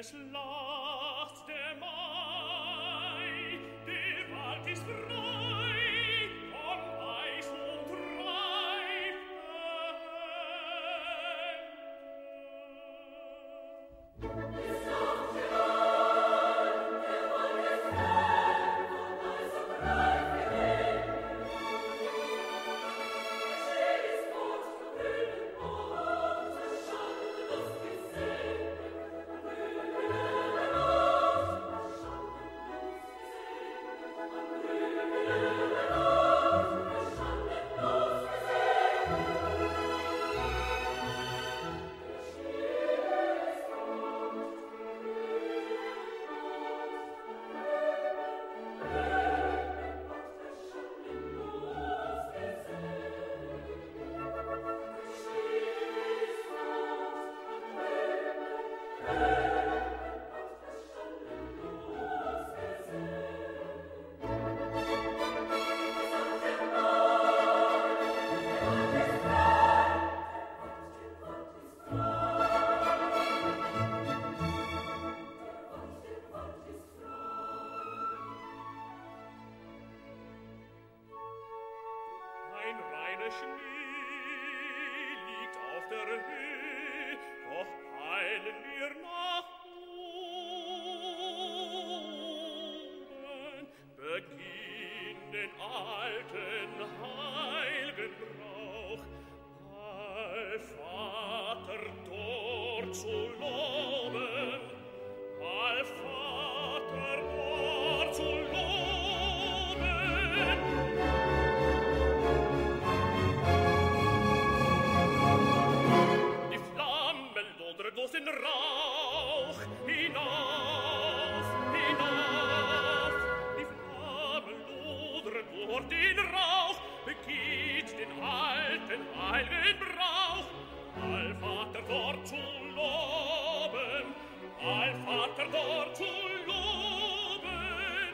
Es lacht der Mai, der Wald ist frei von Eis und Reifen. Es lacht der Mai, der Wald ist frei von Eis und Reifen. Es steht es gut zum grünen Boden, das schandellos gesehen. Ein reiner Schnee liegt auf der Höhe, doch eilen wir nach oben, beginn den alten heiligen Brauch, all Vater dort zu loben, all Vater dort zu loben. Los in Rauch hinauf, hinauf, die Flamme lodert durch den Rauch, begeht den alten heiligen Brauch, Allvater dort zu loben, Allvater dort zu loben.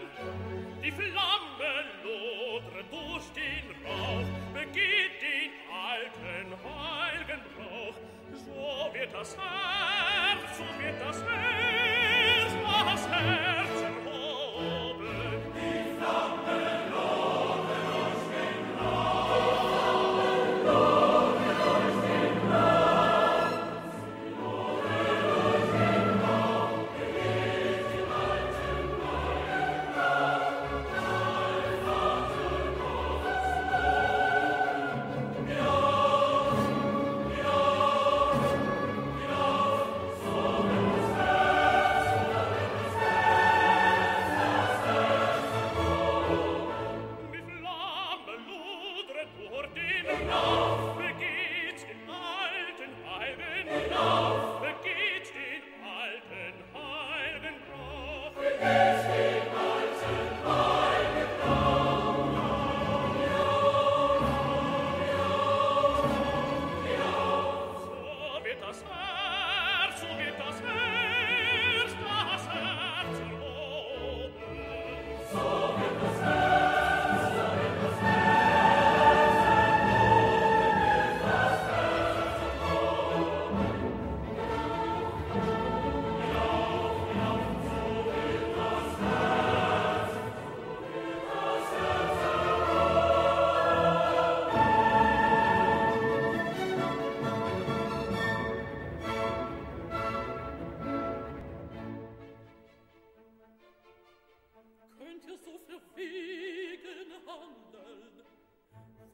Die Flamme lodert durch den Rauch, begeht den alten heiligen Brauch, so wird das Herz, so wird das Herz, das Herz erhoben. Die Flamme lodert durch den Rauch, lodert durch den Rauch, sie lodert durch den Rauch, begeht den alten heiligen Brauch, Allvater Gottes loben.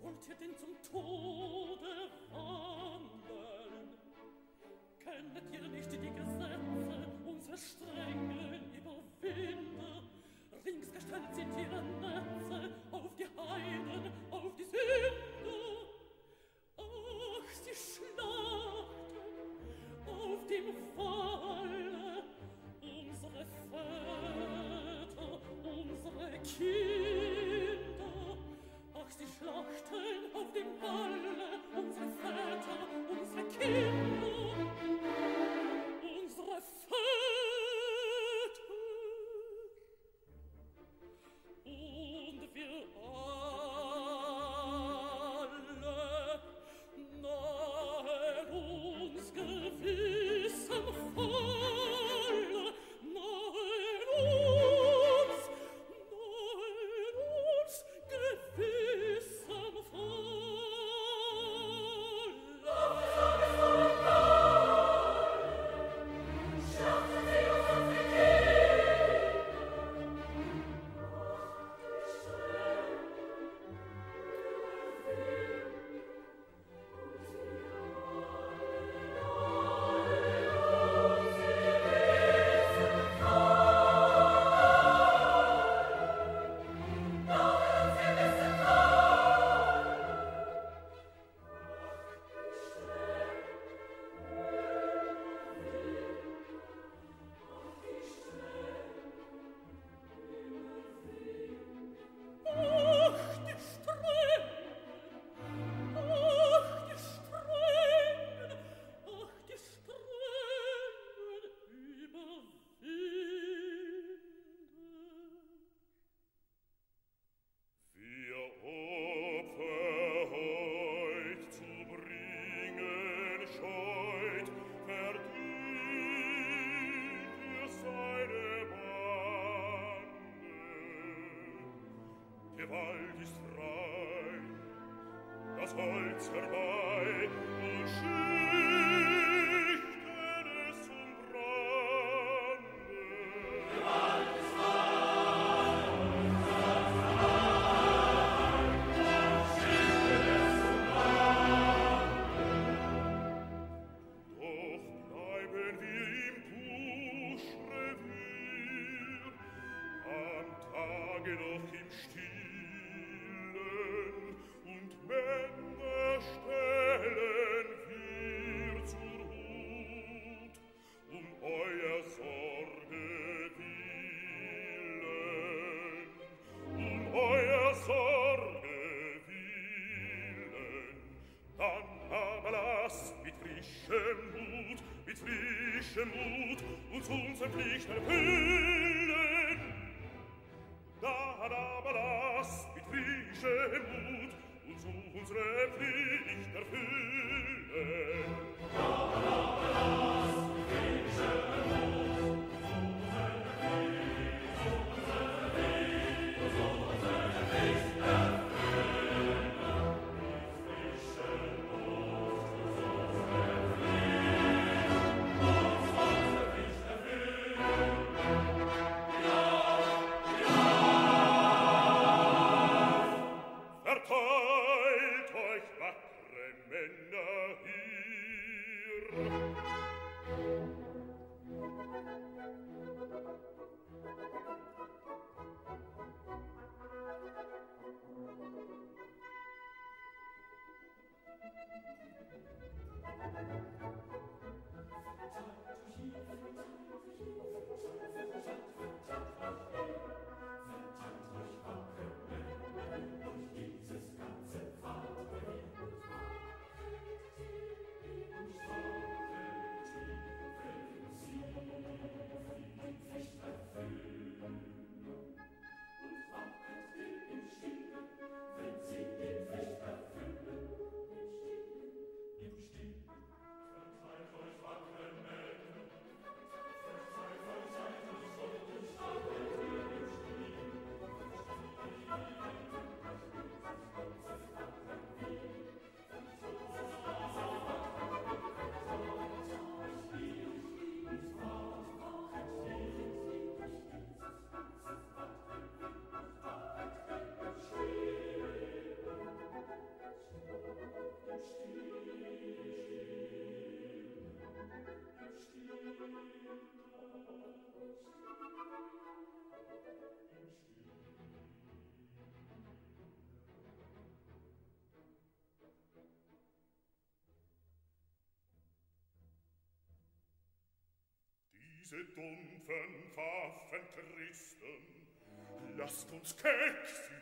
Wollt ihr denn zum Tode wandeln? Kennet ihr nicht die Gesetze, unser Strengeln überwinde? Ringsgestellt sind ihre Netze auf die Heiden, auf die Sünde. Ach, sie schlachten auf dem Walle unsere Väter, unsere Kinder. Ach, sie schlachten auf dem Walle unsere Väter, unsere Kinder, unsere Väter. Diese dumpfen Waffen Christen, lasst uns keck sie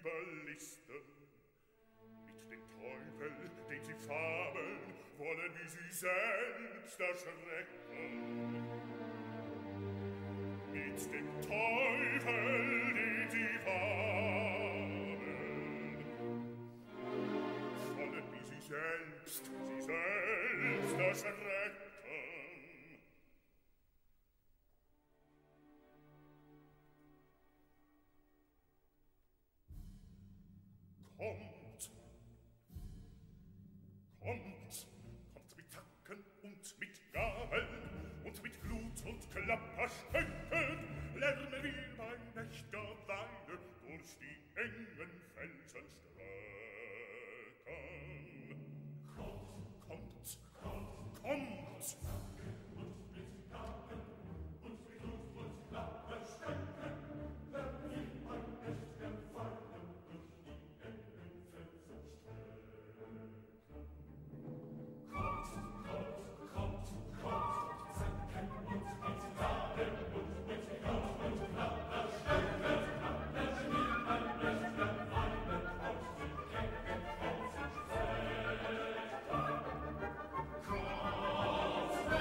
überlisten. Mit dem Teufel, den sie fabeln, wollen wir sie selbst erschrecken. Mit dem Teufel, den sie fabeln, wollen wir sie selbst erschrecken. Kommt mit Fackeln und mit Gabeln und mit Glut und Klapperstöcken, lernen wir bei nächter Weile durch die engen Felsenstrecken. Kommt! Und mit Gabeln und mit Glut und Klapperstöcken, lernen wir bei nächter Weile. Come on,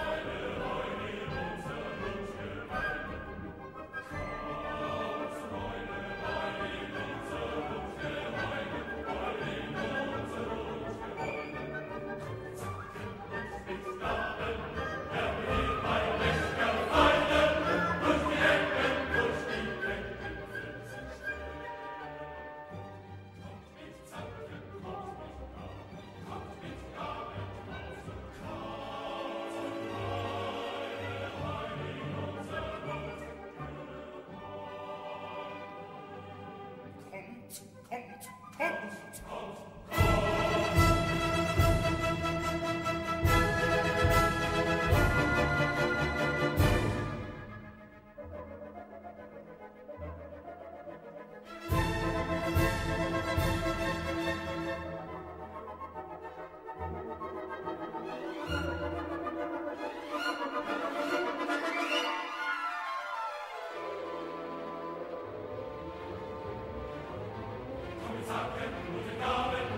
Sachen, gute Gaben.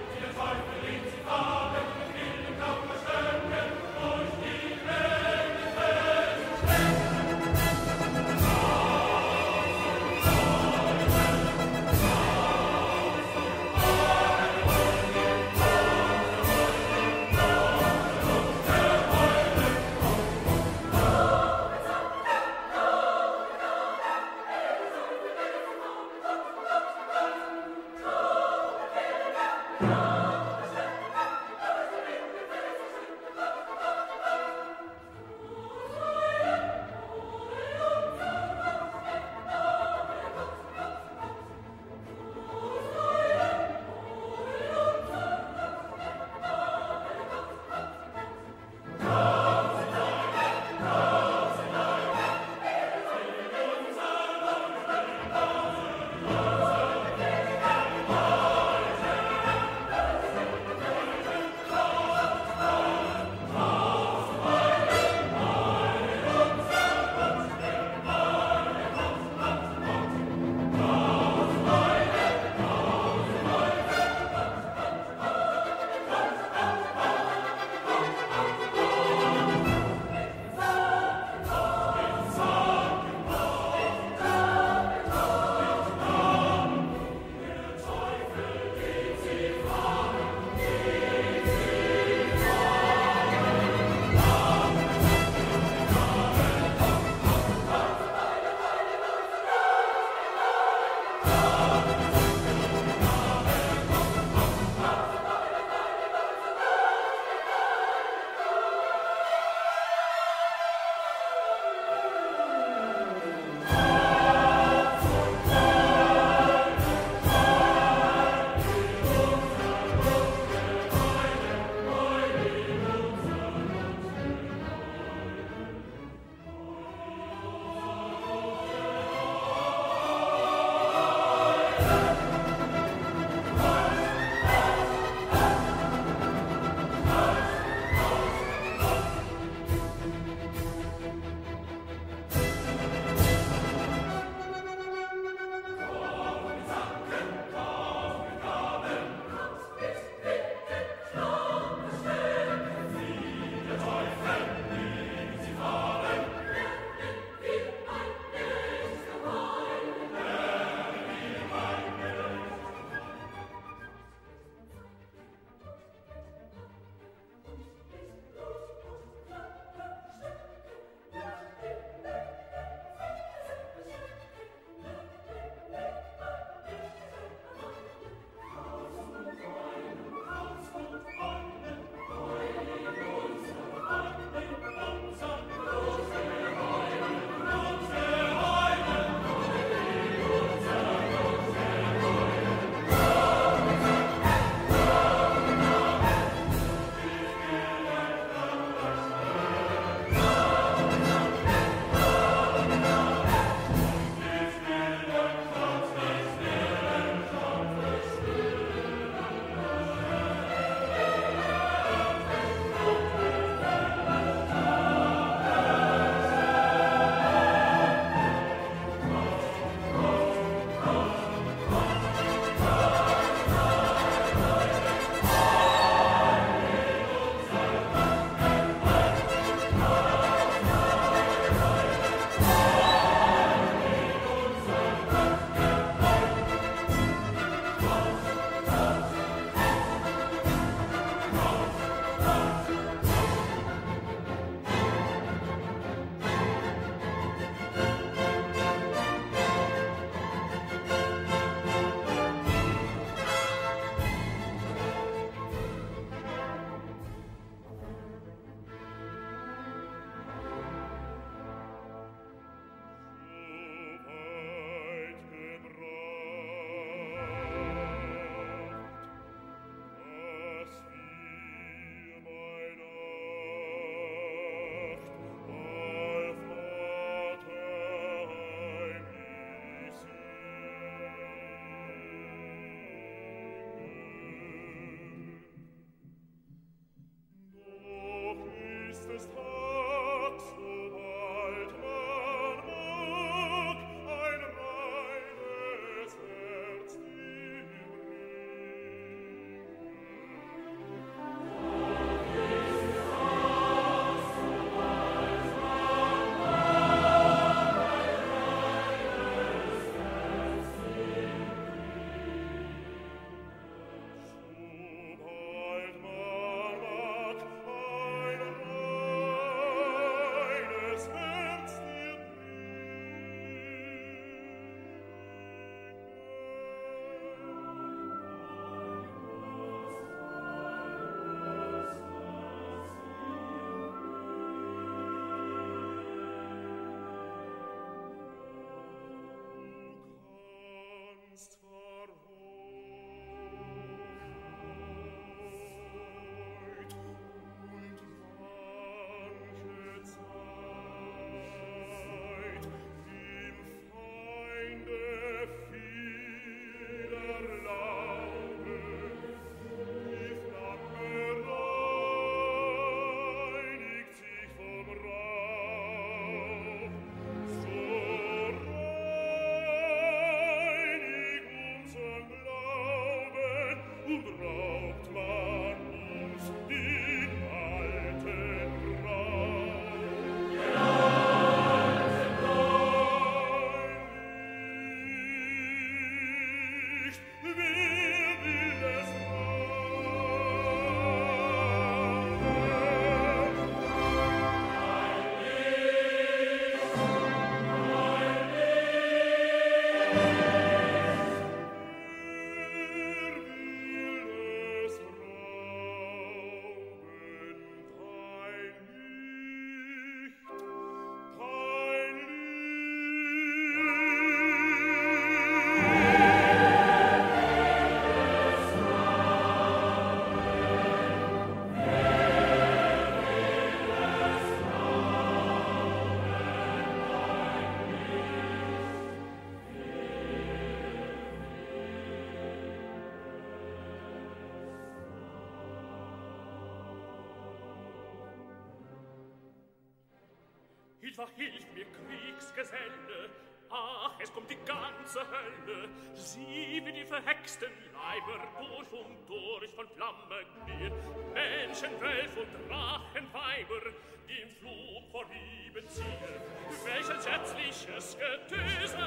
Silva, hilf mir, Kriegsgeselle, ach, es kommt die ganze Hölle. Sieh, wie die verhexten Leiber durch und durch von Flamme glühen. Menschen, Wölfe und Drachenweiber, die im Flug vor Liebe ziehen. Welches schätzliches Getöse,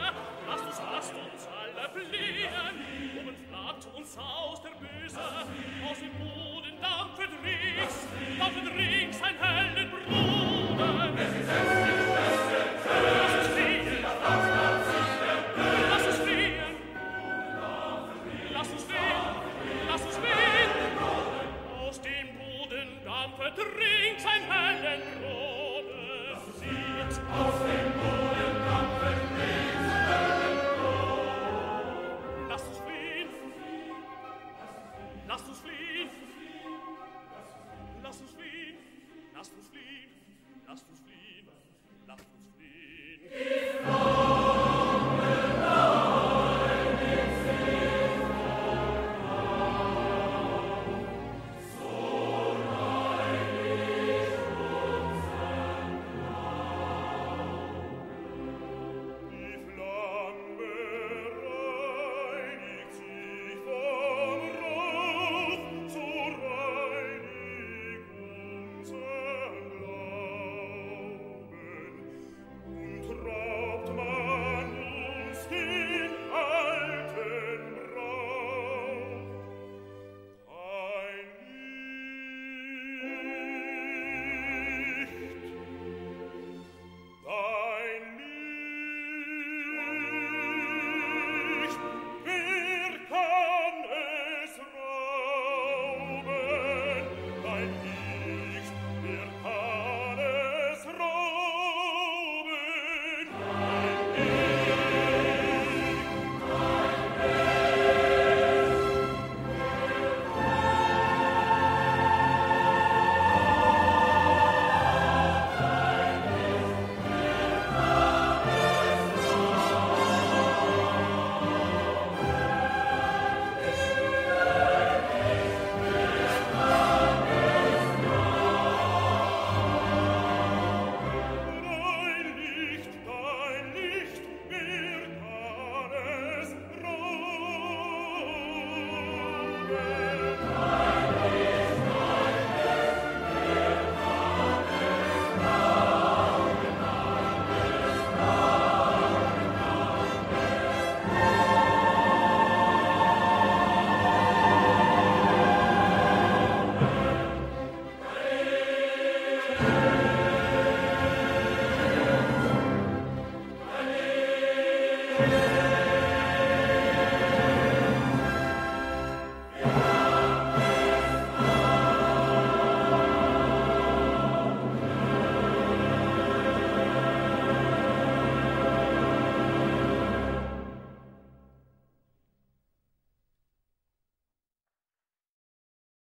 lasst uns alle fliehen. Oben flaggt uns aus der Böse, aus dem Boden dampfet rings, dampfet rings ein hellen Bruder. Es ist das Trink sein hellen Rode. Das sieht aus dem Boden dampfen, rings hellen Rode. Lass uns fliehen, lass uns fliehen, lass uns fliehen, lass uns fliehen, lass uns fliehen, lass uns fliehen, lass uns fliehen.